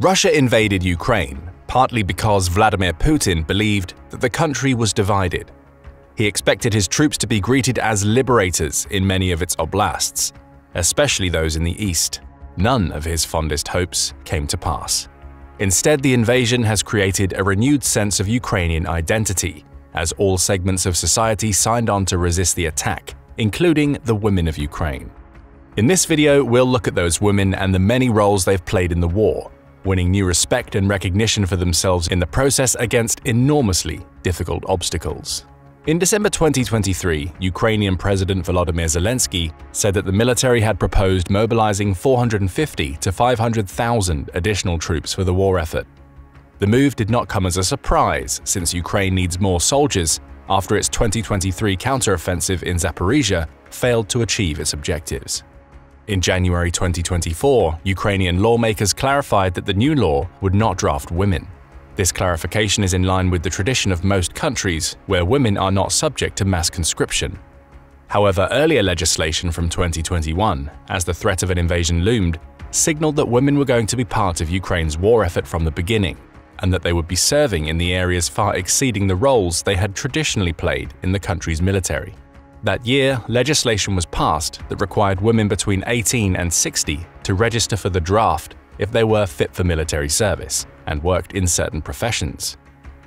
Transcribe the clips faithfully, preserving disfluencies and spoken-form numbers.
Russia invaded Ukraine, partly because Vladimir Putin believed that the country was divided. He expected his troops to be greeted as liberators in many of its oblasts, especially those in the east. None of his fondest hopes came to pass. Instead, the invasion has created a renewed sense of Ukrainian identity, as all segments of society signed on to resist the attack, including the women of Ukraine. In this video, we'll look at those women and the many roles they've played in the war, winning new respect and recognition for themselves in the process against enormously difficult obstacles. In December twenty twenty-three, Ukrainian President Volodymyr Zelensky said that the military had proposed mobilizing four hundred fifty thousand to five hundred thousand additional troops for the war effort. The move did not come as a surprise, since Ukraine needs more soldiers after its twenty twenty-three counteroffensive in Zaporizhia failed to achieve its objectives. In January twenty twenty-four, Ukrainian lawmakers clarified that the new law would not draft women. This clarification is in line with the tradition of most countries, where women are not subject to mass conscription. However, earlier legislation from twenty twenty-one, as the threat of an invasion loomed, signaled that women were going to be part of Ukraine's war effort from the beginning, and that they would be serving in the areas far exceeding the roles they had traditionally played in the country's military. That year, legislation was passed that required women between eighteen and sixty to register for the draft if they were fit for military service and worked in certain professions.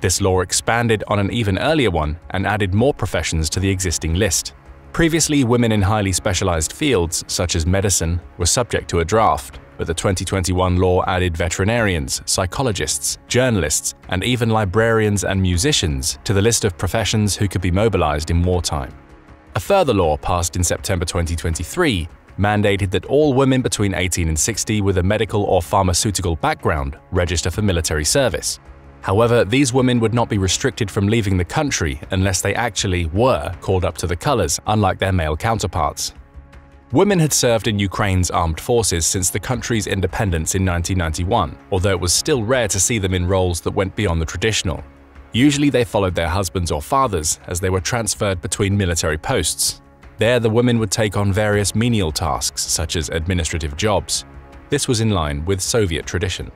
This law expanded on an even earlier one and added more professions to the existing list. Previously, women in highly specialized fields, such as medicine, were subject to a draft, but the twenty twenty-one law added veterinarians, psychologists, journalists, and even librarians and musicians to the list of professions who could be mobilized in wartime. A further law passed in September twenty twenty-three mandated that all women between eighteen and sixty with a medical or pharmaceutical background register for military service. However, these women would not be restricted from leaving the country unless they actually were called up to the colors, unlike their male counterparts. Women had served in Ukraine's armed forces since the country's independence in nineteen ninety-one, although it was still rare to see them in roles that went beyond the traditional. Usually they followed their husbands or fathers as they were transferred between military posts. There, the women would take on various menial tasks, such as administrative jobs. This was in line with Soviet tradition.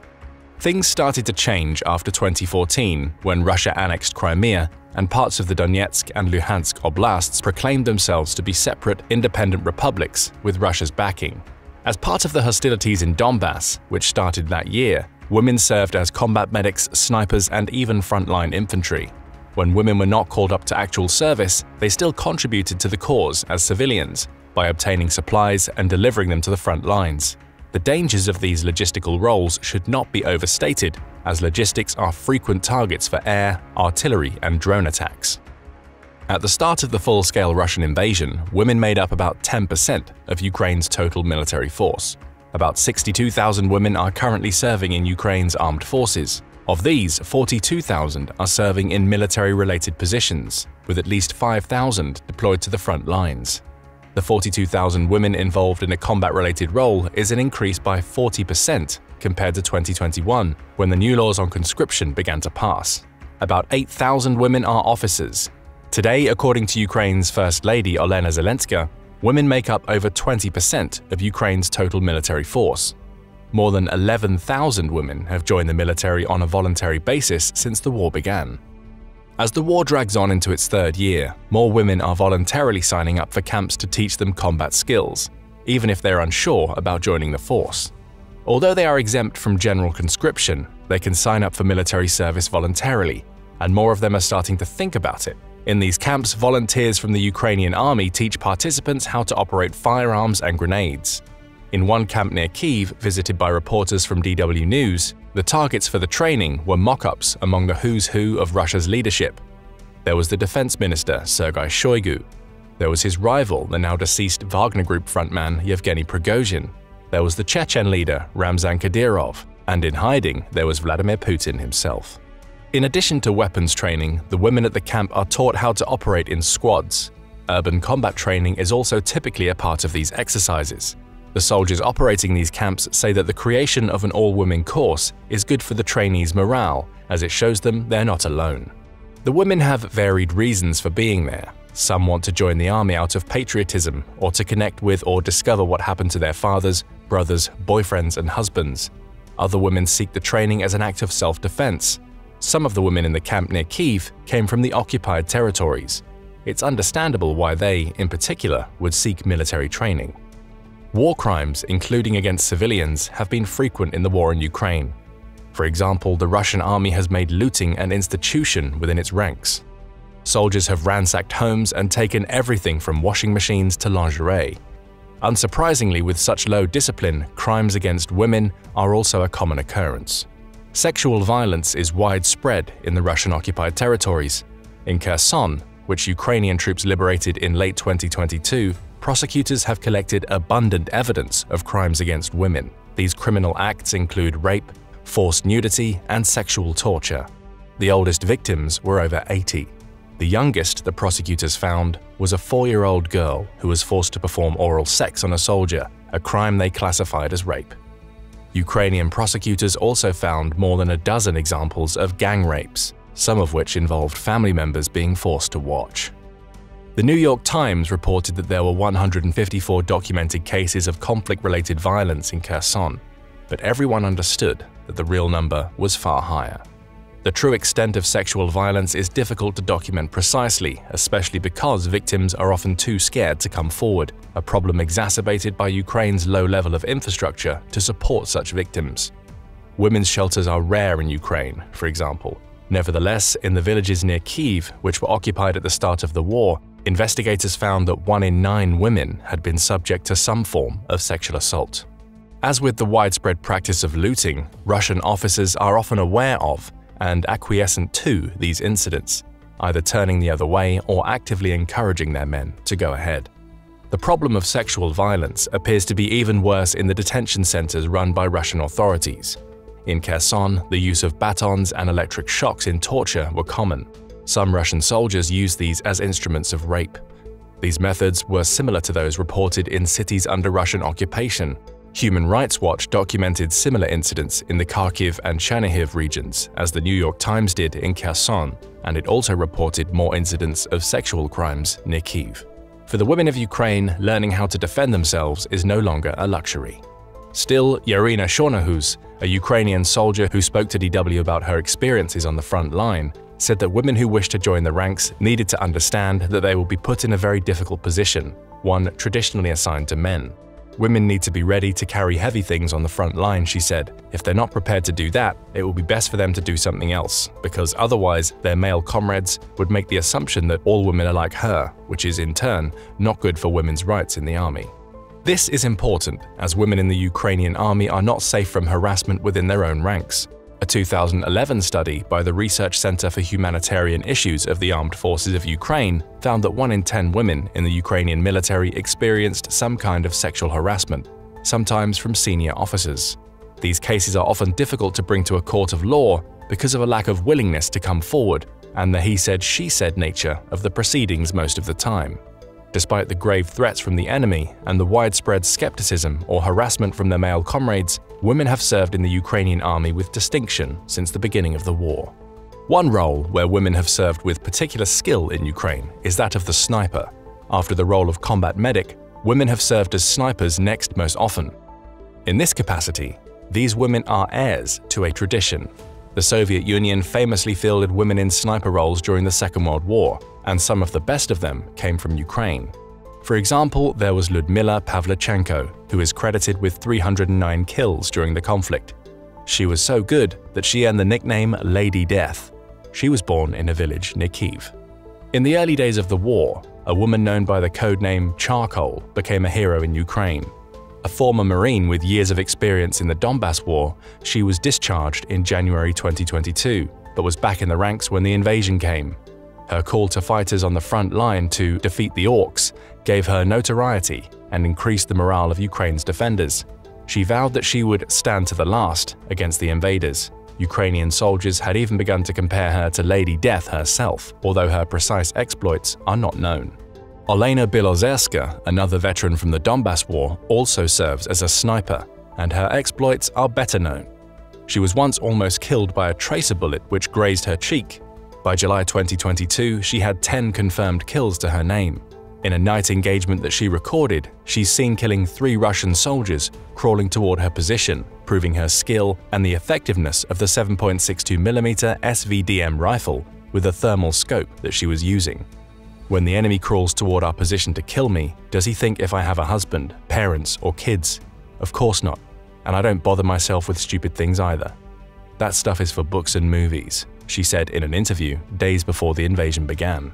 Things started to change after twenty fourteen, when Russia annexed Crimea and parts of the Donetsk and Luhansk oblasts proclaimed themselves to be separate, independent republics with Russia's backing. As part of the hostilities in Donbas, which started that year, women served as combat medics, snipers, and even frontline infantry. When women were not called up to actual service, they still contributed to the cause as civilians by obtaining supplies and delivering them to the front lines. The dangers of these logistical roles should not be overstated, as logistics are frequent targets for air, artillery, and drone attacks. At the start of the full-scale Russian invasion, women made up about ten percent of Ukraine's total military force. About sixty-two thousand women are currently serving in Ukraine's armed forces. Of these, forty-two thousand are serving in military-related positions, with at least five thousand deployed to the front lines. The forty-two thousand women involved in a combat-related role is an increase by forty percent compared to twenty twenty-one, when the new laws on conscription began to pass. About eight thousand women are officers. Today, according to Ukraine's First Lady Olena Zelenska, women make up over twenty percent of Ukraine's total military force. More than eleven thousand women have joined the military on a voluntary basis since the war began. As the war drags on into its third year, more women are voluntarily signing up for camps to teach them combat skills, even if they're unsure about joining the force. Although they are exempt from general conscription, they can sign up for military service voluntarily, and more of them are starting to think about it. In these camps, volunteers from the Ukrainian army teach participants how to operate firearms and grenades. In one camp near Kyiv, visited by reporters from D W News, the targets for the training were mock-ups among the who's who of Russia's leadership. There was the defense minister, Sergei Shoigu. There was his rival, the now-deceased Wagner Group frontman Yevgeny Prigozhin. There was the Chechen leader, Ramzan Kadyrov. And in hiding, there was Vladimir Putin himself. In addition to weapons training, the women at the camp are taught how to operate in squads. Urban combat training is also typically a part of these exercises. The soldiers operating these camps say that the creation of an all-women course is good for the trainees' morale, as it shows them they're not alone. The women have varied reasons for being there. Some want to join the army out of patriotism, or to connect with or discover what happened to their fathers, brothers, boyfriends, and husbands. Other women seek the training as an act of self-defense. Some of the women in the camp near Kyiv came from the occupied territories. It's understandable why they, in particular, would seek military training. War crimes, including against civilians, have been frequent in the war in Ukraine. For example, the Russian army has made looting an institution within its ranks. Soldiers have ransacked homes and taken everything from washing machines to lingerie. Unsurprisingly, with such low discipline, crimes against women are also a common occurrence. Sexual violence is widespread in the Russian-occupied territories. In Kherson, which Ukrainian troops liberated in late twenty twenty-two, prosecutors have collected abundant evidence of crimes against women. These criminal acts include rape, forced nudity, and sexual torture. The oldest victims were over eighty. The youngest the prosecutors found was a four-year-old girl who was forced to perform oral sex on a soldier, a crime they classified as rape. Ukrainian prosecutors also found more than a dozen examples of gang rapes, some of which involved family members being forced to watch. The New York Times reported that there were one hundred fifty-four documented cases of conflict-related violence in Kherson, but everyone understood that the real number was far higher. The true extent of sexual violence is difficult to document precisely, especially because victims are often too scared to come forward, a problem exacerbated by Ukraine's low level of infrastructure to support such victims. Women's shelters are rare in Ukraine, for example. Nevertheless, in the villages near Kyiv, which were occupied at the start of the war, investigators found that one in nine women had been subject to some form of sexual assault. As with the widespread practice of looting, Russian officers are often aware of and acquiescent to these incidents, either turning the other way or actively encouraging their men to go ahead. The problem of sexual violence appears to be even worse in the detention centers run by Russian authorities. In Kherson, the use of batons and electric shocks in torture were common. Some Russian soldiers used these as instruments of rape. These methods were similar to those reported in cities under Russian occupation. Human Rights Watch documented similar incidents in the Kharkiv and Chernihiv regions, as the New York Times did in Kherson, and it also reported more incidents of sexual crimes near Kyiv. For the women of Ukraine, learning how to defend themselves is no longer a luxury. Still, Yarina Shornohuz, a Ukrainian soldier who spoke to D W about her experiences on the front line, said that women who wish to join the ranks needed to understand that they will be put in a very difficult position, one traditionally assigned to men. Women need to be ready to carry heavy things on the front line, she said. If they're not prepared to do that, it will be best for them to do something else, because otherwise their male comrades would make the assumption that all women are like her, which is in turn not good for women's rights in the army. This is important, as women in the Ukrainian army are not safe from harassment within their own ranks. A two thousand eleven study by the Research Center for Humanitarian Issues of the Armed Forces of Ukraine found that one in ten women in the Ukrainian military experienced some kind of sexual harassment, sometimes from senior officers. These cases are often difficult to bring to a court of law because of a lack of willingness to come forward and the he said, she said nature of the proceedings most of the time. Despite the grave threats from the enemy and the widespread skepticism or harassment from their male comrades, women have served in the Ukrainian army with distinction since the beginning of the war. One role where women have served with particular skill in Ukraine is that of the sniper. After the role of combat medic, women have served as snipers next most often. In this capacity, these women are heirs to a tradition. The Soviet Union famously fielded women in sniper roles during the Second World War, and some of the best of them came from Ukraine. For example, there was Ludmila Pavlichenko, who is credited with three hundred nine kills during the conflict. She was so good that she earned the nickname Lady Death. She was born in a village near Kyiv. In the early days of the war, a woman known by the codename Charcoal became a hero in Ukraine. A former Marine with years of experience in the Donbas war, she was discharged in January twenty twenty-two, but was back in the ranks when the invasion came. Her call to fighters on the front line to defeat the orcs gave her notoriety and increased the morale of Ukraine's defenders. She vowed that she would stand to the last against the invaders. Ukrainian soldiers had even begun to compare her to Lady Death herself, although her precise exploits are not known. Olena Bilozerska, another veteran from the Donbas War, also serves as a sniper, and her exploits are better known. She was once almost killed by a tracer bullet which grazed her cheek. By July twenty twenty-two, she had ten confirmed kills to her name. In a night engagement that she recorded, she's seen killing three Russian soldiers crawling toward her position proving her skill and the effectiveness of the seven point six two millimeter S V D M rifle with a thermal scope that she was using. When the enemy crawls toward our position to kill me, does he think if I have a husband, parents, or kids? Of course not, and I don't bother myself with stupid things either. That stuff is for books and movies, she said in an interview days before the invasion began.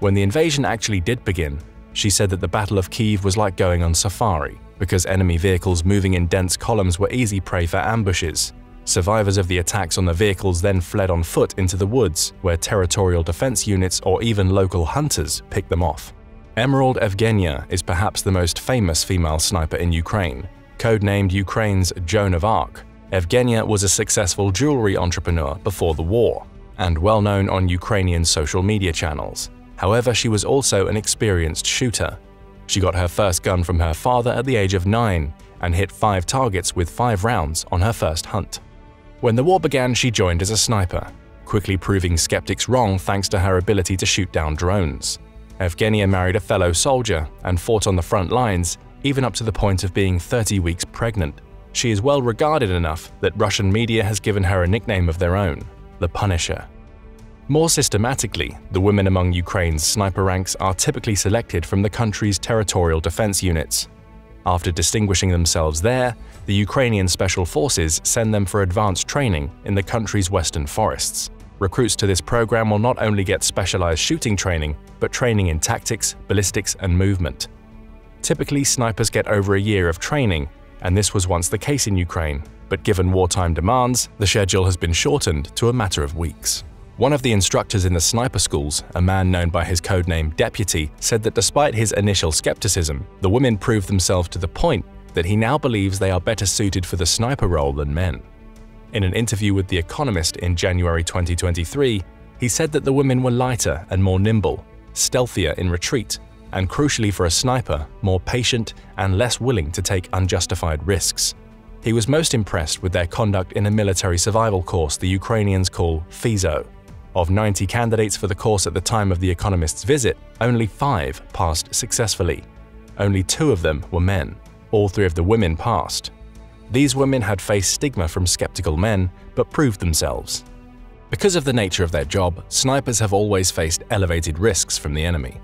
When the invasion actually did begin, she said that the Battle of Kyiv was like going on safari, because enemy vehicles moving in dense columns were easy prey for ambushes. Survivors of the attacks on the vehicles then fled on foot into the woods, where territorial defense units or even local hunters picked them off. Emerald Evgenia is perhaps the most famous female sniper in Ukraine. Codenamed Ukraine's Joan of Arc, Evgenia was a successful jewelry entrepreneur before the war, and well known on Ukrainian social media channels. However, she was also an experienced shooter. She got her first gun from her father at the age of nine and hit five targets with five rounds on her first hunt. When the war began, she joined as a sniper, quickly proving skeptics wrong thanks to her ability to shoot down drones. Evgenia married a fellow soldier and fought on the front lines, even up to the point of being thirty weeks pregnant. She is well regarded enough that Russian media has given her a nickname of their own, the Punisher. More systematically, the women among Ukraine's sniper ranks are typically selected from the country's territorial defense units. After distinguishing themselves there, the Ukrainian special forces send them for advanced training in the country's western forests. Recruits to this program will not only get specialized shooting training, but training in tactics, ballistics, and movement. Typically, snipers get over a year of training, and this was once the case in Ukraine, but given wartime demands, the schedule has been shortened to a matter of weeks. One of the instructors in the sniper schools, a man known by his codename Deputy, said that despite his initial skepticism, the women proved themselves to the point that he now believes they are better suited for the sniper role than men. In an interview with The Economist in January twenty twenty-three, he said that the women were lighter and more nimble, stealthier in retreat, and crucially for a sniper, more patient and less willing to take unjustified risks. He was most impressed with their conduct in a military survival course the Ukrainians call FIZO. Of ninety candidates for the course at the time of The Economist's visit, only five passed successfully. Only two of them were men. All three of the women passed. These women had faced stigma from skeptical men, but proved themselves. Because of the nature of their job, snipers have always faced elevated risks from the enemy.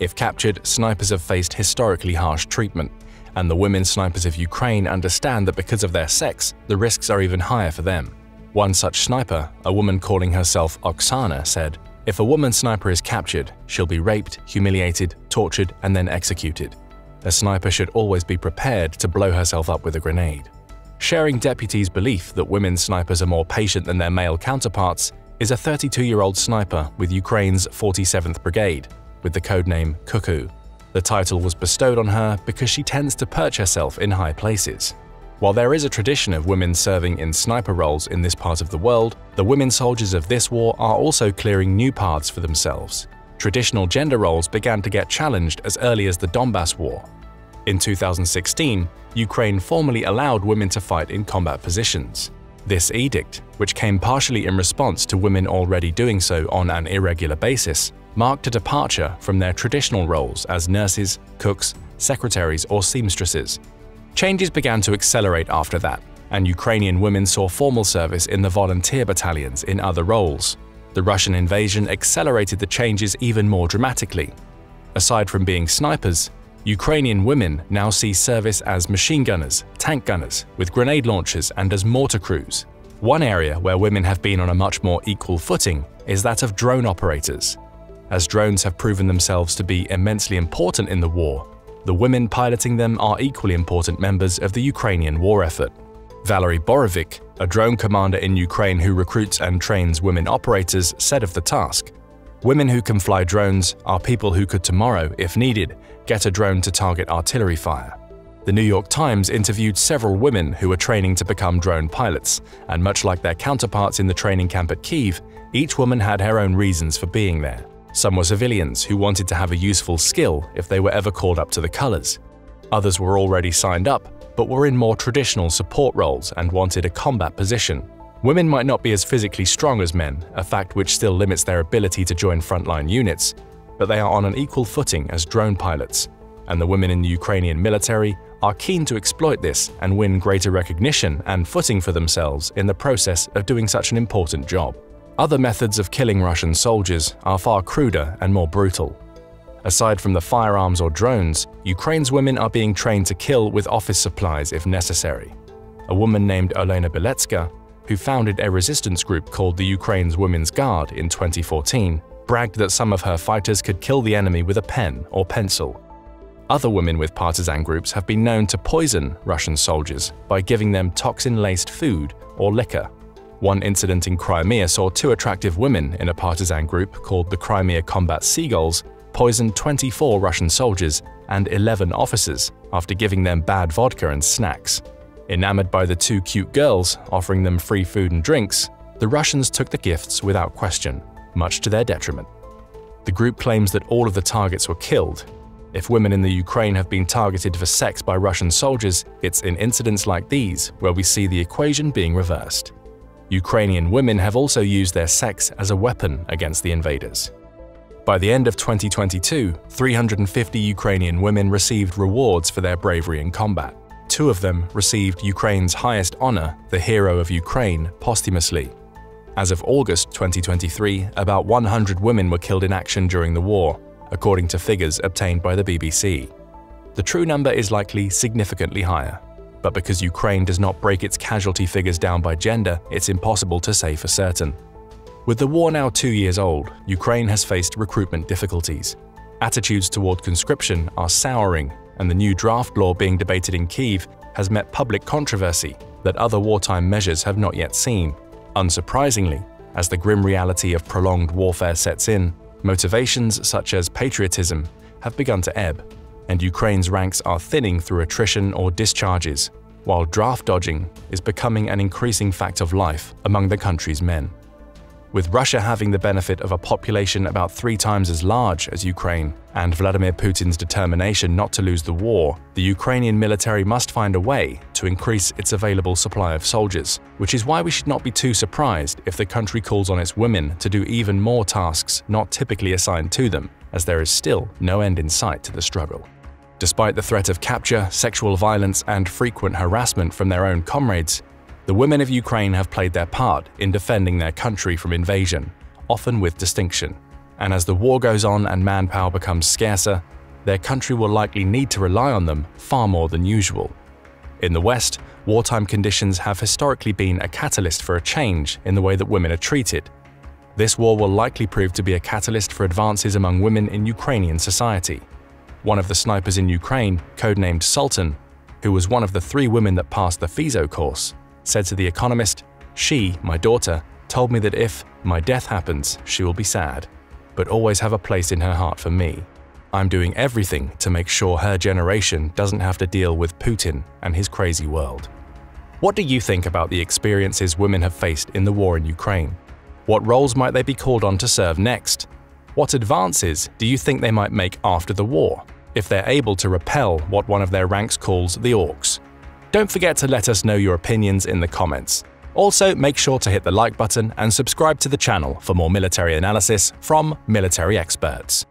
If captured, snipers have faced historically harsh treatment, and the women snipers of Ukraine understand that because of their sex, the risks are even higher for them. One such sniper, a woman calling herself Oksana, said, "If a woman sniper is captured, she'll be raped, humiliated, tortured, and then executed. A sniper should always be prepared to blow herself up with a grenade." Sharing Deputy's belief that women snipers are more patient than their male counterparts is a thirty-two-year-old sniper with Ukraine's forty-seventh Brigade, with the codename Kuku. The title was bestowed on her because she tends to perch herself in high places. While there is a tradition of women serving in sniper roles in this part of the world, the women soldiers of this war are also clearing new paths for themselves. Traditional gender roles began to get challenged as early as the Donbas War. In two thousand sixteen, Ukraine formally allowed women to fight in combat positions. This edict, which came partially in response to women already doing so on an irregular basis, marked a departure from their traditional roles as nurses, cooks, secretaries, or seamstresses. Changes began to accelerate after that, and Ukrainian women saw formal service in the volunteer battalions in other roles. The Russian invasion accelerated the changes even more dramatically. Aside from being snipers, Ukrainian women now see service as machine gunners, tank gunners, with grenade launchers, and as mortar crews. One area where women have been on a much more equal footing is that of drone operators. As drones have proven themselves to be immensely important in the war, the women piloting them are equally important members of the Ukrainian war effort. Valery Borovic, a drone commander in Ukraine who recruits and trains women operators, said of the task, "Women who can fly drones are people who could tomorrow, if needed, get a drone to target artillery fire." The New York Times interviewed several women who were training to become drone pilots, and much like their counterparts in the training camp at Kyiv, each woman had her own reasons for being there. Some were civilians who wanted to have a useful skill if they were ever called up to the colors. Others were already signed up, but were in more traditional support roles and wanted a combat position. Women might not be as physically strong as men, a fact which still limits their ability to join frontline units, but they are on an equal footing as drone pilots, and the women in the Ukrainian military are keen to exploit this and win greater recognition and footing for themselves in the process of doing such an important job. Other methods of killing Russian soldiers are far cruder and more brutal. Aside from the firearms or drones, Ukraine's women are being trained to kill with office supplies if necessary. A woman named Olena Biletska, who founded a resistance group called the Ukraine's Women's Guard in twenty fourteen, bragged that some of her fighters could kill the enemy with a pen or pencil. Other women with partisan groups have been known to poison Russian soldiers by giving them toxin-laced food or liquor. One incident in Crimea saw two attractive women in a partisan group called the Crimea Combat Seagulls poisoned twenty-four Russian soldiers and eleven officers after giving them bad vodka and snacks. Enamored by the two cute girls offering them free food and drinks, the Russians took the gifts without question, much to their detriment. The group claims that all of the targets were killed. If women in the Ukraine have been targeted for sex by Russian soldiers, it's in incidents like these where we see the equation being reversed. Ukrainian women have also used their sex as a weapon against the invaders. By the end of twenty twenty-two, three hundred fifty Ukrainian women received rewards for their bravery in combat. Two of them received Ukraine's highest honor, the Hero of Ukraine, posthumously. As of August twenty twenty-three, about one hundred women were killed in action during the war, according to figures obtained by the B B C. The true number is likely significantly higher, but because Ukraine does not break its casualty figures down by gender, it's impossible to say for certain. With the war now two years old, Ukraine has faced recruitment difficulties. Attitudes toward conscription are souring, and the new draft law being debated in Kyiv has met public controversy that other wartime measures have not yet seen. Unsurprisingly, as the grim reality of prolonged warfare sets in, motivations such as patriotism have begun to ebb, and Ukraine's ranks are thinning through attrition or discharges, while draft dodging is becoming an increasing fact of life among the country's men. With Russia having the benefit of a population about three times as large as Ukraine, and Vladimir Putin's determination not to lose the war, the Ukrainian military must find a way to increase its available supply of soldiers, which is why we should not be too surprised if the country calls on its women to do even more tasks not typically assigned to them, as there is still no end in sight to the struggle. Despite the threat of capture, sexual violence, and frequent harassment from their own comrades, the women of Ukraine have played their part in defending their country from invasion, often with distinction. And as the war goes on and manpower becomes scarcer, their country will likely need to rely on them far more than usual. In the West, wartime conditions have historically been a catalyst for a change in the way that women are treated. This war will likely prove to be a catalyst for advances among women in Ukrainian society. One of the snipers in Ukraine, codenamed Sultan, who was one of the three women that passed the FIZO course, said to The Economist, "She, my daughter, told me that if my death happens, she will be sad, but always have a place in her heart for me. I'm doing everything to make sure her generation doesn't have to deal with Putin and his crazy world." What do you think about the experiences women have faced in the war in Ukraine? What roles might they be called on to serve next? What advances do you think they might make after the war, if they're able to repel what one of their ranks calls the orcs? Don't forget to let us know your opinions in the comments. Also, make sure to hit the like button and subscribe to the channel for more military analysis from military experts.